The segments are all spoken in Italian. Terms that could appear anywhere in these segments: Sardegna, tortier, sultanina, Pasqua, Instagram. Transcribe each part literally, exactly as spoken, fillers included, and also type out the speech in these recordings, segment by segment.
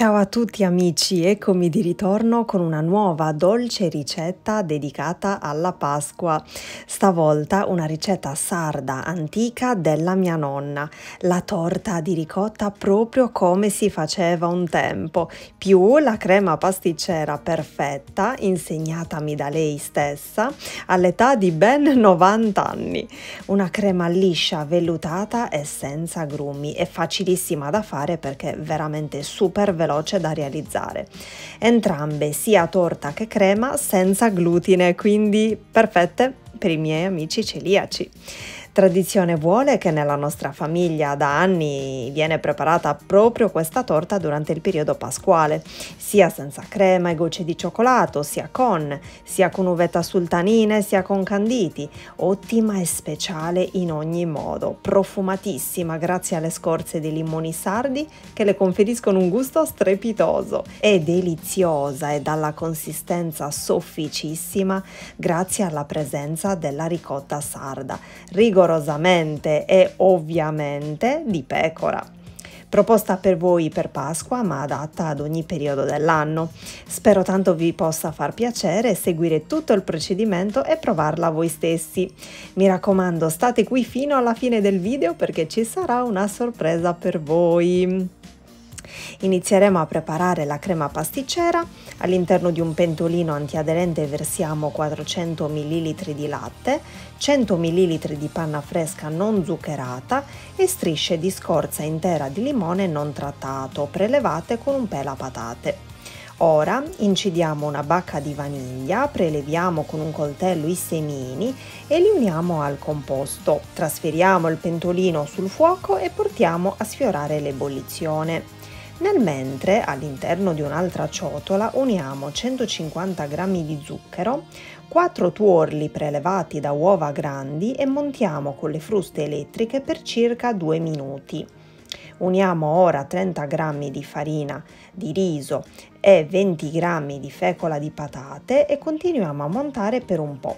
Ciao a tutti amici, eccomi di ritorno con una nuova dolce ricetta dedicata alla Pasqua. Stavolta una ricetta sarda antica della mia nonna, la torta di ricotta proprio come si faceva un tempo, più la crema pasticcera perfetta insegnatami da lei stessa all'età di ben novanta anni. Una crema liscia, vellutata e senza grumi, è facilissima da fare perché è veramente super veloce da realizzare. Entrambe, sia torta che crema, senza glutine, quindi perfette per i miei amici celiaci. Tradizione vuole che nella nostra famiglia da anni viene preparata proprio questa torta durante il periodo pasquale, sia senza crema e gocce di cioccolato, sia con, sia con uvetta sultanine, sia con canditi. Ottima e speciale in ogni modo, profumatissima grazie alle scorze dei limoni sardi che le conferiscono un gusto strepitoso, e deliziosa e dalla consistenza sofficissima grazie alla presenza della ricotta sarda, rigorosamente e ovviamente di pecora. Proposta per voi per Pasqua, ma adatta ad ogni periodo dell'anno. Spero tanto vi possa far piacere seguire tutto il procedimento e provarla voi stessi. Mi raccomando, state qui fino alla fine del video perché ci sarà una sorpresa per voi. Inizieremo a preparare la crema pasticcera. All'interno di un pentolino antiaderente versiamo quattrocento millilitri di latte, cento millilitri di panna fresca non zuccherata e strisce di scorza intera di limone non trattato, prelevate con un pelapatate. Ora incidiamo una bacca di vaniglia, preleviamo con un coltello i semini e li uniamo al composto. Trasferiamo il pentolino sul fuoco e portiamo a sfiorare l'ebollizione. Nel mentre, all'interno di un'altra ciotola, uniamo centocinquanta grammi di zucchero, quattro tuorli prelevati da uova grandi e montiamo con le fruste elettriche per circa due minuti. Uniamo ora trenta grammi di farina di riso e venti grammi di fecola di patate e continuiamo a montare per un po'.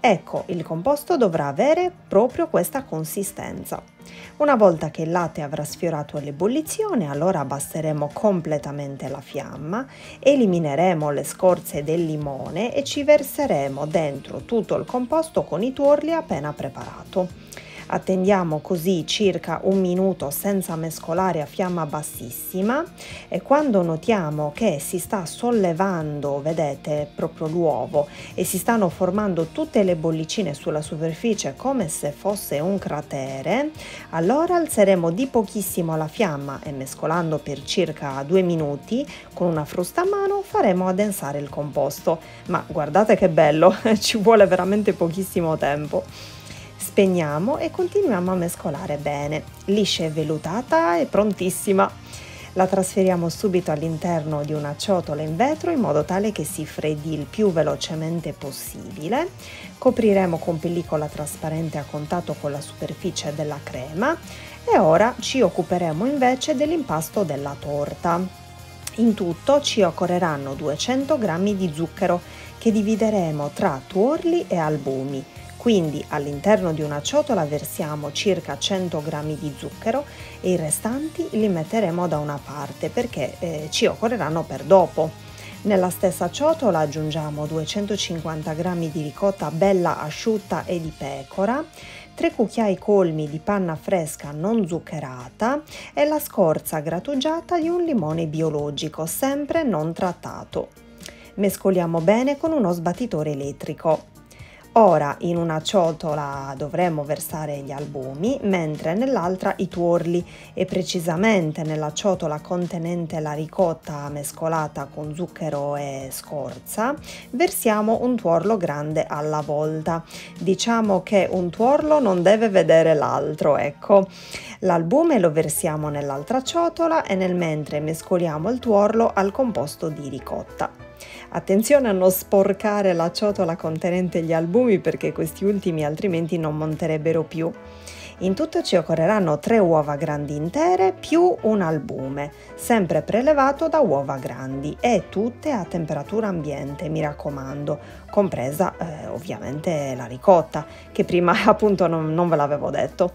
Ecco, il composto dovrà avere proprio questa consistenza. Una volta che il latte avrà sfiorato l'ebollizione, allora abbasseremo completamente la fiamma, elimineremo le scorze del limone e ci verseremo dentro tutto il composto con i tuorli appena preparato. Attendiamo così circa un minuto senza mescolare a fiamma bassissima, e quando notiamo che si sta sollevando, vedete, proprio l'uovo e si stanno formando tutte le bollicine sulla superficie come se fosse un cratere, allora alzeremo di pochissimo la fiamma e, mescolando per circa due minuti con una frusta a mano, faremo addensare il composto. Ma guardate che bello, ci vuole veramente pochissimo tempo. Spegniamo e continuiamo a mescolare bene. Liscia e vellutata è prontissima. La trasferiamo subito all'interno di una ciotola in vetro in modo tale che si freddi il più velocemente possibile. Copriremo con pellicola trasparente a contatto con la superficie della crema e ora ci occuperemo invece dell'impasto della torta. In tutto ci occorreranno duecento grammi di zucchero che divideremo tra tuorli e albumi. Quindi all'interno di una ciotola versiamo circa cento grammi di zucchero e i restanti li metteremo da una parte perché eh, ci occorreranno per dopo. Nella stessa ciotola aggiungiamo duecentocinquanta grammi di ricotta bella asciutta e di pecora, tre cucchiai colmi di panna fresca non zuccherata e la scorza grattugiata di un limone biologico, sempre non trattato. Mescoliamo bene con uno sbattitore elettrico. Ora in una ciotola dovremo versare gli albumi, mentre nell'altra i tuorli, e precisamente nella ciotola contenente la ricotta mescolata con zucchero e scorza versiamo un tuorlo grande alla volta. Diciamo che un tuorlo non deve vedere l'altro, ecco. L'albume lo versiamo nell'altra ciotola e nel mentre mescoliamo il tuorlo al composto di ricotta. Attenzione a non sporcare la ciotola contenente gli albumi perché questi ultimi altrimenti non monterebbero più. In tutto ci occorreranno tre uova grandi intere più un albume, sempre prelevato da uova grandi e tutte a temperatura ambiente, mi raccomando, compresa eh, ovviamente la ricotta, che prima appunto non, non ve l'avevo detto.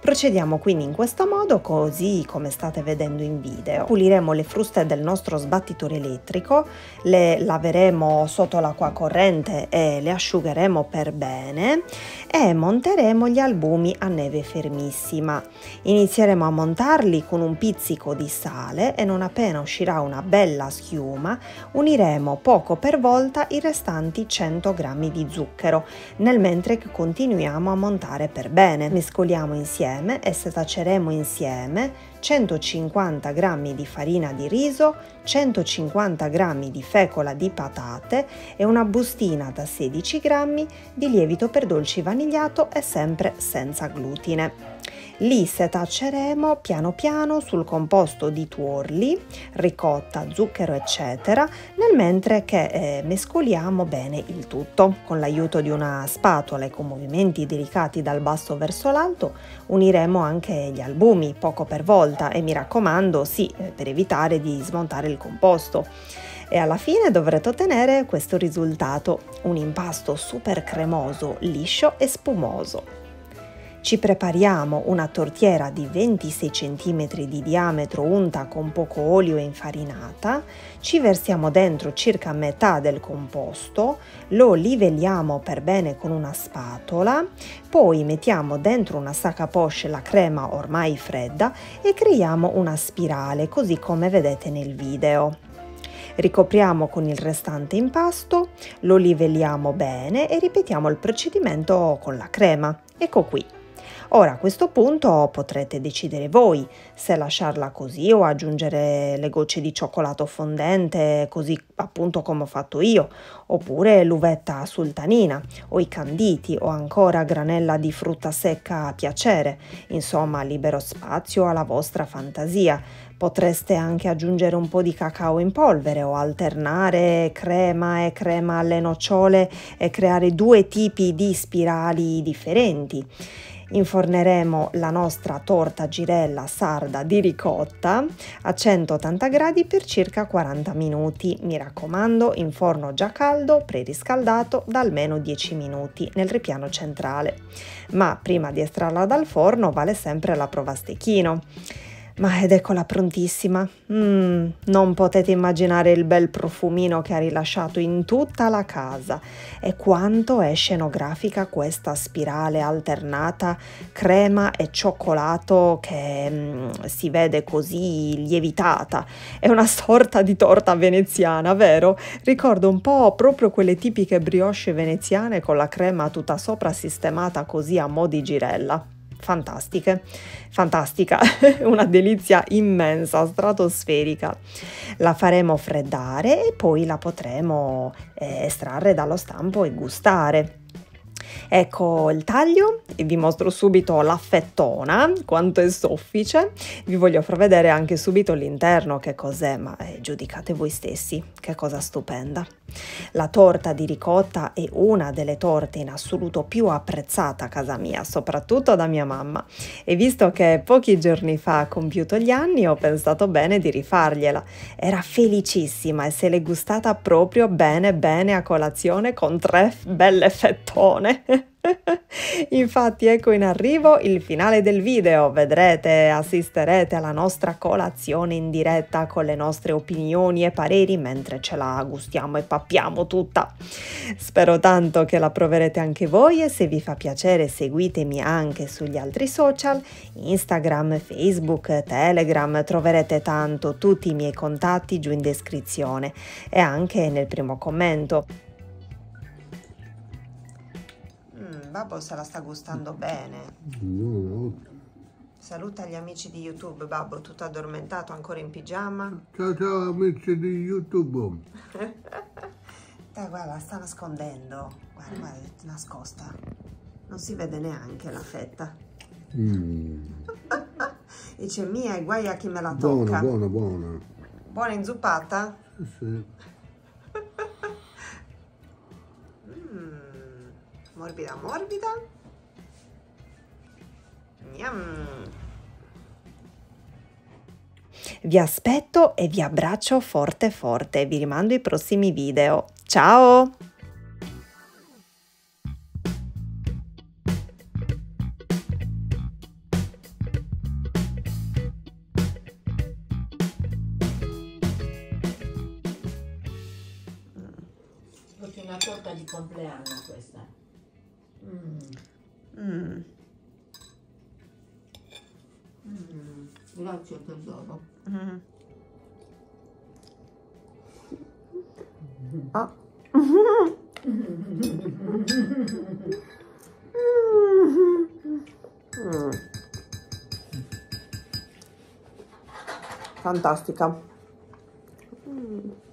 Procediamo quindi in questo modo, così come state vedendo in video. Puliremo le fruste del nostro sbattitore elettrico, le laveremo sotto l'acqua corrente e le asciugheremo per bene e monteremo gli albumi a neve fermissima. Inizieremo a montarli con un pizzico di sale e non appena uscirà una bella schiuma uniremo poco per volta i restanti cento grammi di zucchero, nel mentre che continuiamo a montare per bene. Mescoliamo insieme e setaceremo insieme centocinquanta grammi di farina di riso, centocinquanta grammi di fecola di patate e una bustina da sedici grammi di lievito per dolci vanigliato e sempre senza glutine. Li setaceremo piano piano sul composto di tuorli, ricotta, zucchero eccetera, nel mentre che eh, mescoliamo bene il tutto. Con l'aiuto di una spatola e con movimenti delicati dal basso verso l'alto uniremo anche gli albumi poco per volta, e mi raccomando sì, per evitare di smontare il composto. E alla fine dovrete ottenere questo risultato, un impasto super cremoso, liscio e spumoso. Ci prepariamo una tortiera di ventisei centimetri di diametro unta con poco olio e infarinata, ci versiamo dentro circa metà del composto, lo livelliamo per bene con una spatola, poi mettiamo dentro una sac à poche la crema ormai fredda e creiamo una spirale, così come vedete nel video. Ricopriamo con il restante impasto, lo livelliamo bene e ripetiamo il procedimento con la crema. Ecco qui. Ora a questo punto potrete decidere voi se lasciarla così o aggiungere le gocce di cioccolato fondente, così appunto come ho fatto io, oppure l'uvetta sultanina o i canditi o ancora granella di frutta secca a piacere. Insomma, libero spazio alla vostra fantasia. Potreste anche aggiungere un po' di cacao in polvere o alternare crema e crema alle nocciole e creare due tipi di spirali differenti. Inforneremo la nostra torta girella sarda di ricotta a centottanta gradi per circa quaranta minuti. Mi raccomando, in forno già caldo, preriscaldato da almeno dieci minuti nel ripiano centrale. Ma prima di estrarla dal forno vale sempre la prova a stecchino. Ma ed eccola prontissima. Mm, non potete immaginare il bel profumino che ha rilasciato in tutta la casa e quanto è scenografica questa spirale alternata crema e cioccolato che mm, si vede così lievitata. È una sorta di torta veneziana, vero? Ricordo un po' proprio quelle tipiche brioche veneziane con la crema tutta sopra sistemata così a mo' di girella. Fantastiche, fantastica, una delizia immensa, stratosferica. La faremo freddare e poi la potremo eh, estrarre dallo stampo e gustare. Ecco il taglio, e vi mostro subito l'affettona, quanto è soffice. Vi voglio far vedere anche subito l'interno, che cos'è, ma eh, giudicate voi stessi, che cosa stupenda. La torta di ricotta è una delle torte in assoluto più apprezzata a casa mia, soprattutto da mia mamma, e visto che pochi giorni fa ha compiuto gli anni ho pensato bene di rifargliela. Era felicissima e se l'è gustata proprio bene bene a colazione con tre belle fettone. Infatti ecco in arrivo il finale del video, vedrete, assisterete alla nostra colazione in diretta con le nostre opinioni e pareri mentre ce la gustiamo e pappiamo tutta. Spero tanto che la proverete anche voi e se vi fa piacere seguitemi anche sugli altri social, Instagram, Facebook, Telegram, troverete tanto tutti i miei contatti giù in descrizione e anche nel primo commento. Babbo se la sta gustando bene. No. Saluta gli amici di YouTube, Babbo, tutto addormentato, ancora in pigiama. Ciao ciao amici di YouTube. Dai, guarda, la sta nascondendo. Guarda, guarda, è nascosta. Non si vede neanche la fetta. Mm. Dice, mia, è guai a chi me la tocca. Buona, buona, buona. Buona inzuppata? Sì. Morbida morbida, Vi aspetto e vi abbraccio forte forte, vi rimando ai prossimi video. Ciao! Una torta di compleanno questa. Mm. Mm. Mm. Grazie tesoro. Mm. Ah. Mm. Fantastica. Mm.